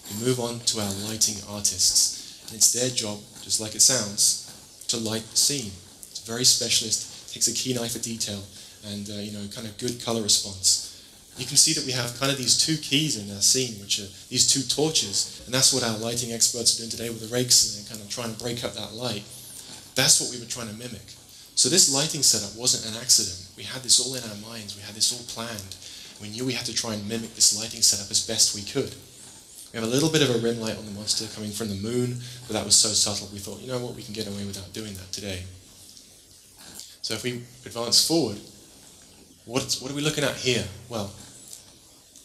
We move on to our lighting artists, and it's their job, just like it sounds, to light the scene. It's very specialist, takes a keen eye for detail, and uh, you know, kind of good color response. You can see that we have kind of these two keys in our scene, which are these two torches, and that's what our lighting experts are doing today with the rakes, and kind of trying to break up that light. That's what we were trying to mimic. So this lighting setup wasn't an accident. We had this all in our minds. We had this all planned. We knew we had to try and mimic this lighting setup as best we could. We have a little bit of a rim light on the monster coming from the moon, but that was so subtle. We thought, you know what, we can get away without doing that today. So if we advance forward, what's, what are we looking at here? Well,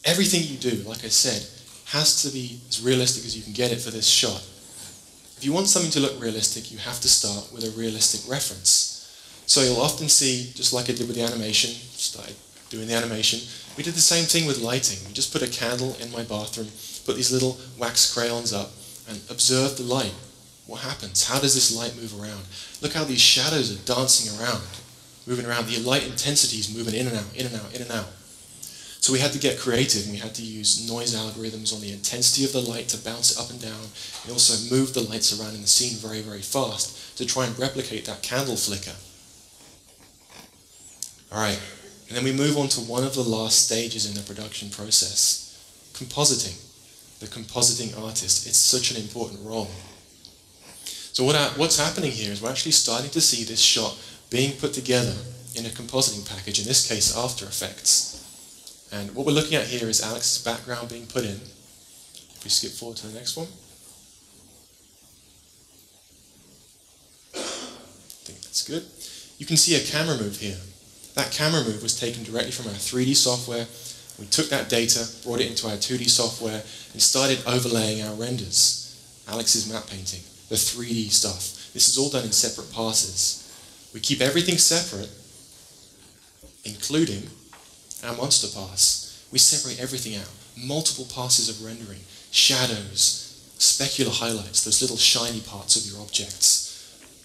everything you do, like I said, has to be as realistic as you can get it for this shot. If you want something to look realistic, you have to start with a realistic reference. So you'll often see, just like I did with the animation, started doing the animation, we did the same thing with lighting. We just put a candle in my bathroom, put these little wax crayons up, and observe the light. What happens? How does this light move around? Look how these shadows are dancing around, moving around. The light intensity is moving in and out, in and out, in and out. So we had to get creative, and we had to use noise algorithms on the intensity of the light to bounce it up and down. We also moved the lights around in the scene very, very fast to try and replicate that candle flicker. All right, and then we move on to one of the last stages in the production process, compositing. The compositing artist, it's such an important role. So what I, what's happening here is we're actually starting to see this shot being put together in a compositing package, in this case, After Effects. And what we're looking at here is Alex's background being put in. If we skip forward to the next one. I think that's good. You can see a camera move here. That camera move was taken directly from our three D software. We took that data, brought it into our two D software, and started overlaying our renders. Alex's matte painting, the three D stuff. This is all done in separate passes. We keep everything separate, including our monster pass. We separate everything out. multiple passes of rendering, shadows, specular highlights, those little shiny parts of your objects,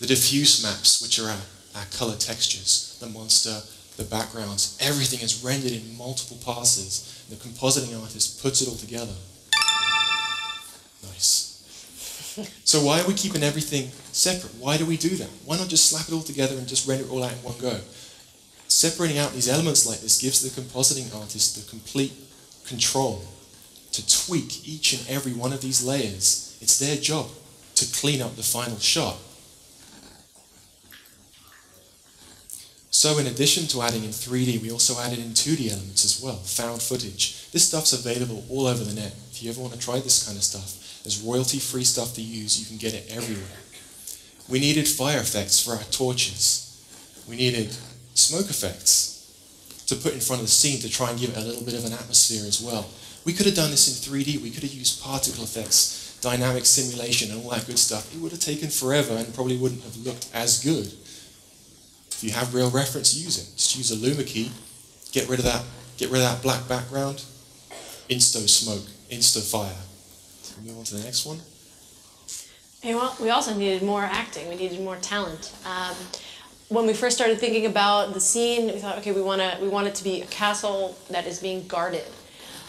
the diffuse maps, which are our, our color textures, the monster, the backgrounds, everything is rendered in multiple passes. The compositing artist puts it all together. Nice. So why are we keeping everything separate? Why do we do that? Why not just slap it all together and just render it all out in one go? Separating out these elements like this gives the compositing artist the complete control to tweak each and every one of these layers. It's their job to clean up the final shot. So in addition to adding in three D, we also added in two D elements as well, found footage. This stuff's available all over the net. If you ever want to try this kind of stuff, there's royalty-free stuff to use. You can get it everywhere. We needed fire effects for our torches. We needed smoke effects to put in front of the scene to try and give it a little bit of an atmosphere as well. We could have done this in three D. We could have used particle effects, dynamic simulation, and all that good stuff. It would have taken forever and probably wouldn't have looked as good. If you have real reference, use it. Just use a Luma key, get rid of that, get rid of that black background, insto smoke, insto fire. Can we move on to the next one? Hey, well, we also needed more acting. We needed more talent. Um, when we first started thinking about the scene, we thought, okay, we want to we want it to be a castle that is being guarded.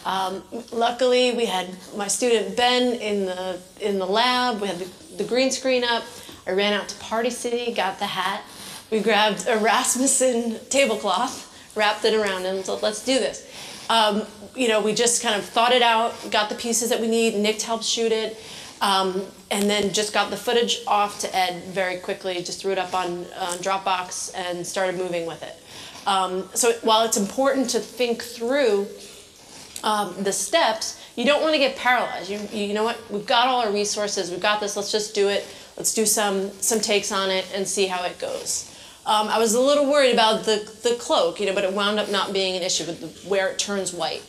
Um, luckily, we had my student Ben in the in the lab. We had the, the green screen up. I ran out to Party City, got the hat. We grabbed a Rasmussen tablecloth, wrapped it around him, and said, let's do this. Um, you know, we just kind of thought it out, got the pieces that we need, Nick helped shoot it, um, and then just got the footage off to Ed very quickly, just threw it up on, on Dropbox and started moving with it. Um, so while it's important to think through um, the steps, you don't want to get paralyzed. You, you know what, we've got all our resources, we've got this, let's just do it, let's do some, some takes on it and see how it goes. Um, I was a little worried about the, the cloak, you know, but it wound up not being an issue with the, where it turns white.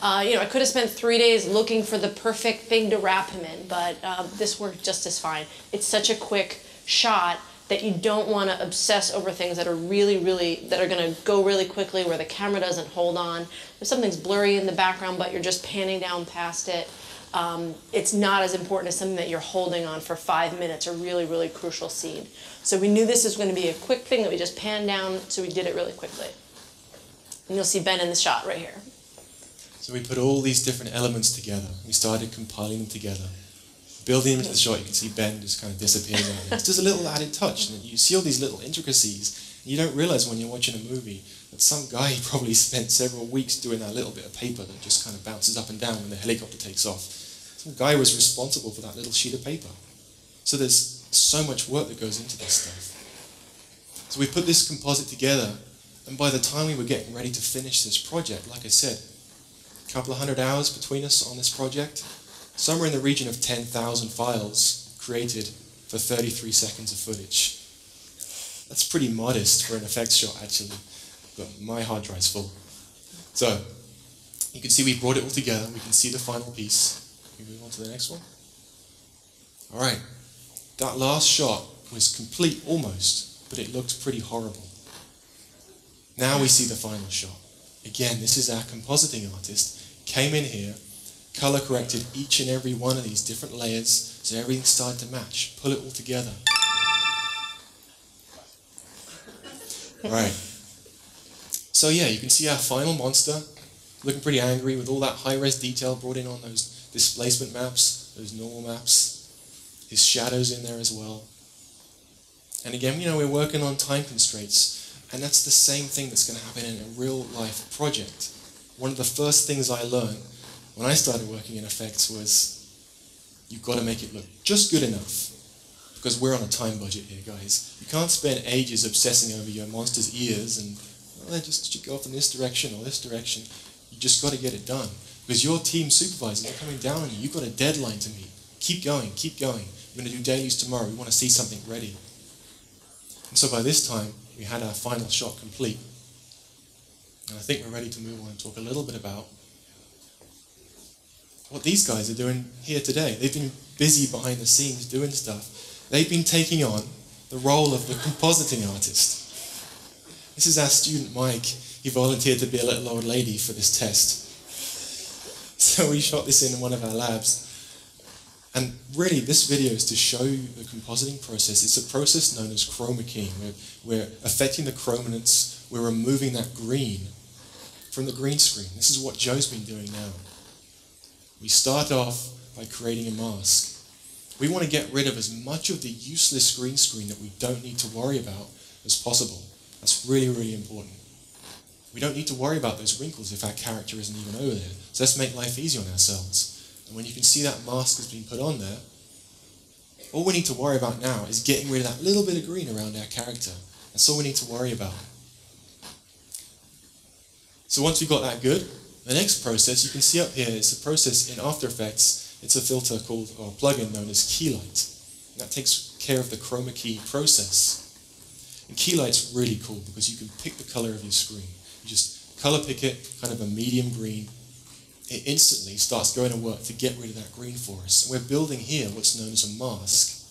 Uh, you know, I could have spent three days looking for the perfect thing to wrap him in, but uh, this worked just as fine. It's such a quick shot that you don't want to obsess over things that are really, really, that are going to go really quickly where the camera doesn't hold on. If something's blurry in the background, but you're just panning down past it, um, it's not as important as something that you're holding on for five minutes, a really, really crucial scene. So we knew this was going to be a quick thing that we just panned down, so we did it really quickly. And you'll see Ben in the shot right here. So we put all these different elements together. We started compiling them together. Building them into the shot, you can see Ben just kind of disappears. It's just a little added touch. And you see all these little intricacies, and you don't realize when you're watching a movie that some guy probably spent several weeks doing that little bit of paper that just kind of bounces up and down when the helicopter takes off. Some guy was responsible for that little sheet of paper. So there's so much work that goes into this stuff. So we put this composite together, and by the time we were getting ready to finish this project, like I said, a couple of hundred hours between us on this project, somewhere in the region of ten thousand files created for thirty-three seconds of footage. That's pretty modest for an effects shot, actually, but my hard drive's full. So you can see we brought it all together. We can see the final piece. Can we move on to the next one? All right. That last shot was complete almost, but it looked pretty horrible. Now we see the final shot. Again, this is our compositing artist. Came in here, color corrected each and every one of these different layers so everything started to match. Pull it all together. Right. So yeah, you can see our final monster looking pretty angry with all that high-res detail brought in on those displacement maps, those normal maps. His shadows in there as well. And again, you know, we're working on time constraints, and that's the same thing that's going to happen in a real-life project. One of the first things I learned when I started working in effects was you've got to make it look just good enough, because we're on a time budget here, guys. You can't spend ages obsessing over your monster's ears and, well, they just should go off in this direction or this direction. You just got to get it done, because your team supervisors are coming down on you. You've got a deadline to meet. Keep going, keep going. We're going to do dailies tomorrow. We want to see something ready. And so by this time, we had our final shot complete. And I think we're ready to move on and talk a little bit about what these guys are doing here today. They've been busy behind the scenes doing stuff. They've been taking on the role of the compositing artist. This is our student Mike. He volunteered to be a little old lady for this test. So we shot this in one of our labs. And really, this video is to show you the compositing process. It's a process known as chroma keying. We're, we're affecting the chrominance. We're removing that green from the green screen. This is what Joe's been doing now. We start off by creating a mask. We want to get rid of as much of the useless green screen that we don't need to worry about as possible. That's really, really important. We don't need to worry about those wrinkles if our character isn't even over there. So let's make life easy on ourselves. And when you can see that mask has been put on there, all we need to worry about now is getting rid of that little bit of green around our character. That's all we need to worry about. So once we've got that good, the next process you can see up here is the process in After Effects. It's a filter called, or a plugin known as Keylight. And that takes care of the chroma key process. And Keylight's really cool because you can pick the color of your screen. You just color pick it, kind of a medium green. It instantly starts going to work to get rid of that green for us. And we're building here what's known as a mask.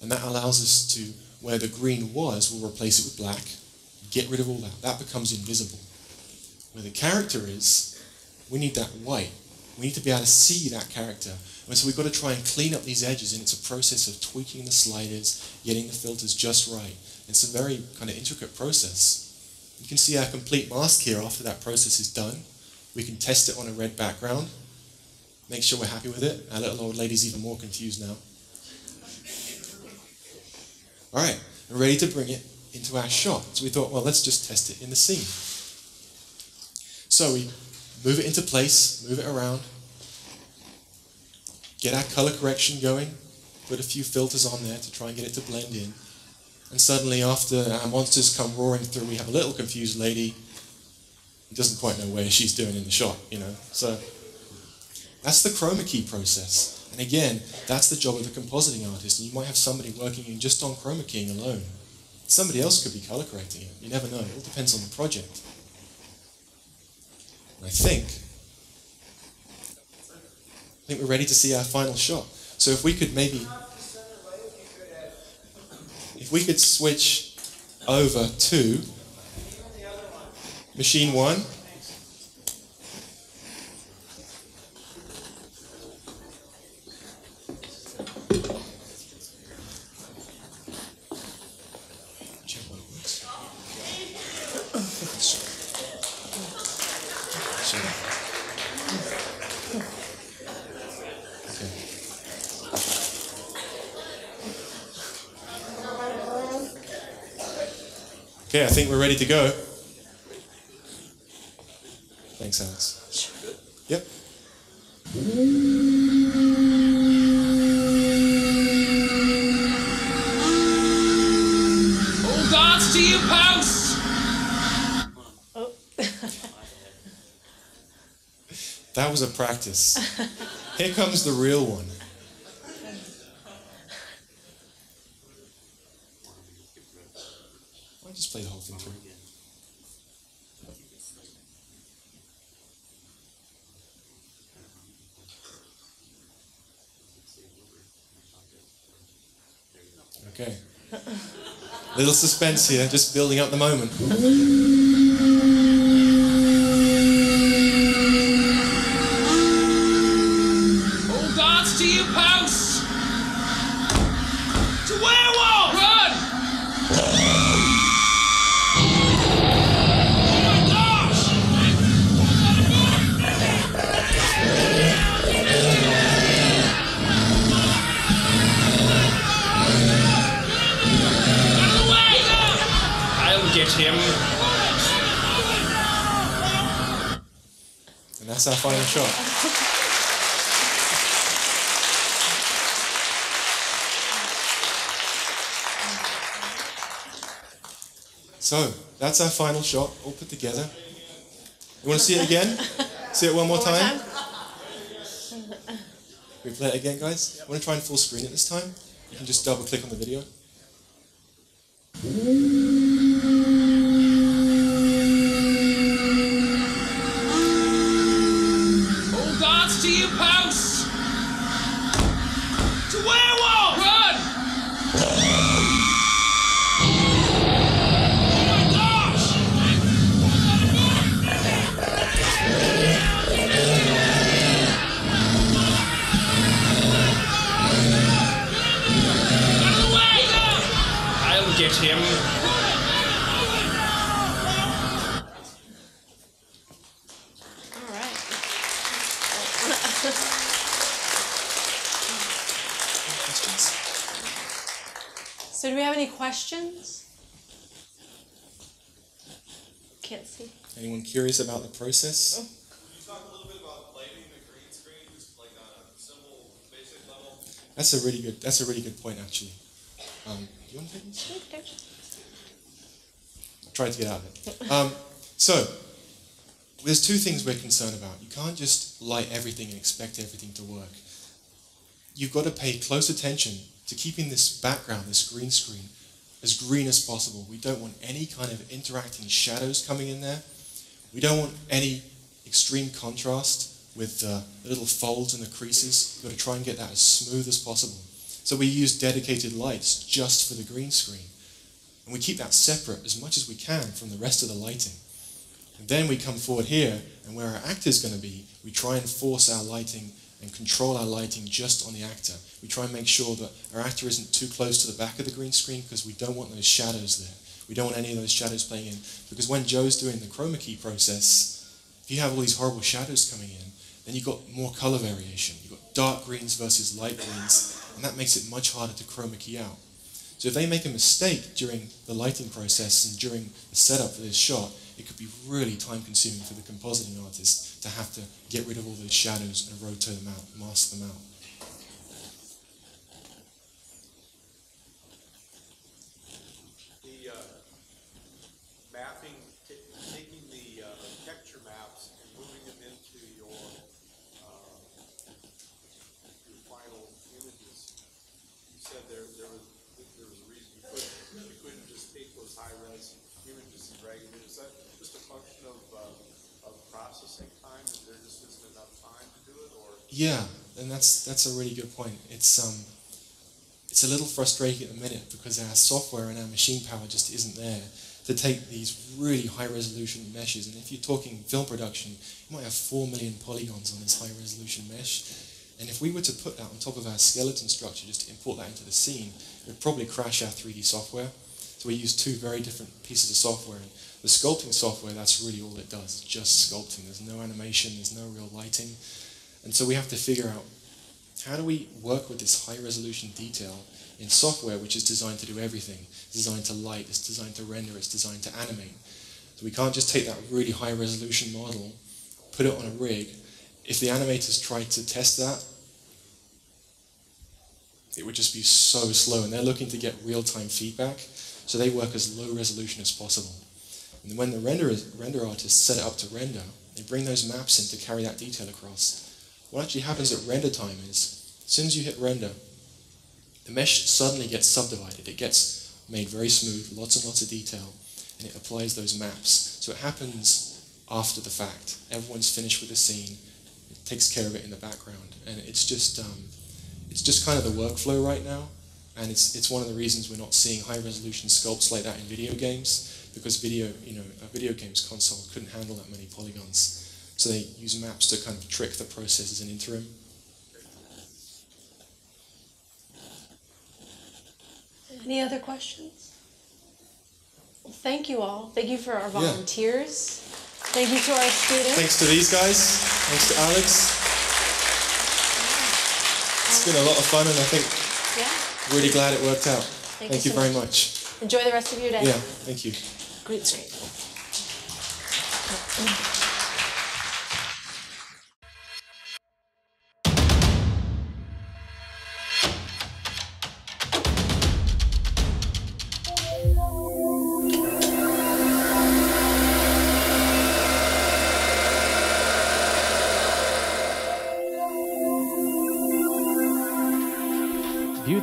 And that allows us to, where the green was, we'll replace it with black, get rid of all that. That becomes invisible. Where the character is, we need that white. We need to be able to see that character. And so we've got to try and clean up these edges, and it's a process of tweaking the sliders, getting the filters just right. It's a very kind of intricate process. You can see our complete mask here after that process is done. We can test it on a red background, make sure we're happy with it. Our little old lady's even more confused now. All right, we're ready to bring it into our shot. So we thought, well, let's just test it in the scene. So we move it into place, move it around, get our color correction going, put a few filters on there to try and get it to blend in. And suddenly, after our monsters come roaring through, we have a little confused lady. He doesn't quite know where she's doing in the shot, you know. So that's the chroma key process. And again, that's the job of the compositing artist. And you might have somebody working in just on chroma keying alone. Somebody else could be color correcting it. You never know. It all depends on the project. And I think, I think we're ready to see our final shot. So if we could maybe, if we could switch over to Machine one. Okay, I think we're ready to go. Thanks, Alex. Yep. All guards to your posts! Oh. That was a practice. Here comes the real one. I just play the whole thing through. Okay. Little suspense here, just building up the moment. All guards to your posts! To werewolf! Run! Oh my gosh! Get him. And that's our final shot. So, that's our final shot, all put together. You want to see it again? See it one more time? Can we play it again, guys? I want to try and full screen it this time. You can just double click on the video. To your house! To werewolf! Run! Oh my gosh! Oh my gosh! get him. All right. So do we have any questions? Can't see. Anyone curious about the process? Oh. Can you talk a little bit about lighting the green screen, just like on a simple, basic level? That's a really good. That's a really good point, actually. Um, do you want to take this? Okay. I'll try to get out of it. Um, so there's two things we're concerned about. You can't just light everything and expect everything to work. You've got to pay close attention to keeping this background, this green screen, as green as possible. We don't want any kind of interacting shadows coming in there. We don't want any extreme contrast with uh, the little folds and the creases. We've got to try and get that as smooth as possible. So we use dedicated lights just for the green screen. And we keep that separate as much as we can from the rest of the lighting. And then we come forward here, and where our actor is going to be, we try and force our lighting and control our lighting just on the actor. We try and make sure that our actor isn't too close to the back of the green screen because we don't want those shadows there. We don't want any of those shadows playing in, because when Joe's doing the chroma key process, if you have all these horrible shadows coming in, then you've got more color variation. You've got dark greens versus light greens, and that makes it much harder to chroma key out. So if they make a mistake during the lighting process and during the setup for this shot, it could be really time-consuming for the compositing artist to have to get rid of all those shadows and rotate them out, mask them out. The uh, mapping, taking the uh, texture maps and moving them into your, uh, your final images, you said there, there, was, there was a reason you couldn't, you couldn't just take those high-res images and drag them in. Is that just a function of, uh, of processing time, and there just isn't enough time to do it, or? Yeah, and that's that's a really good point. It's um, it's a little frustrating at the minute because our software and our machine power just isn't there to take these really high-resolution meshes. And if you're talking film production, you might have four million polygons on this high-resolution mesh. And if we were to put that on top of our skeleton structure, just to import that into the scene, it would probably crash our three D software. So we use two very different pieces of software. And the sculpting software, that's really all it does, just sculpting. There's no animation, there's no real lighting. And so we have to figure out, how do we work with this high-resolution detail in software, which is designed to do everything? It's designed to light, it's designed to render, it's designed to animate. So we can't just take that really high-resolution model, put it on a rig. If the animators tried to test that, it would just be so slow. And they're looking to get real-time feedback. So they work as low resolution as possible. And when the render, render artists set it up to render, they bring those maps in to carry that detail across. What actually happens at render time is, as soon as you hit render, the mesh suddenly gets subdivided. It gets made very smooth, lots and lots of detail, and it applies those maps. So it happens after the fact. Everyone's finished with the scene. It takes care of it in the background. And it's just, um, it's just kind of the workflow right now. And it's, it's one of the reasons we're not seeing high-resolution sculpts like that in video games, because video, you know, a video games console couldn't handle that many polygons. So they use maps to kind of trick the process as an interim. Any other questions? Well, thank you all. Thank you for our volunteers. Yeah. Thank you to our students. Thanks to these guys. Thanks to Alex. It's been a lot of fun, and I think... really glad it worked out. Thank, thank you, you so very much. much. Enjoy the rest of your day. Yeah, thank you. Great screen.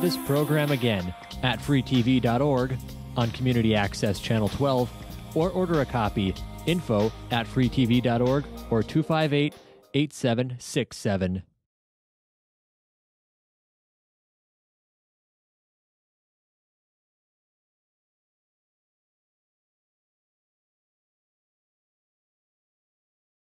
This program again at free t v dot org on Community Access Channel twelve, or order a copy info at free t v dot org or two five eight, eight seven six seven.